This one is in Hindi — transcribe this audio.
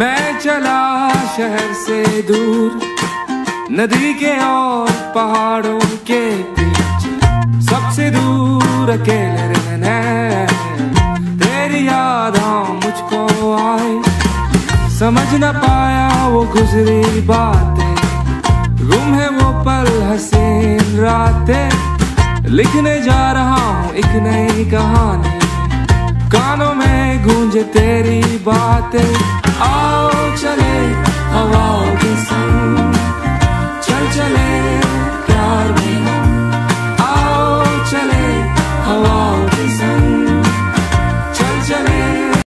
मैं चला शहर से दूर, नदी के और पहाड़ों के पीछे, सबसे दूर अकेले रहना है। तेरी याद मुझको आए, समझ न पाया वो गुजरी बातें, गुम है वो पल हसीन रातें। लिखने जा रहा हूँ एक नई कहानी, कानों में गूंजे तेरी बातें।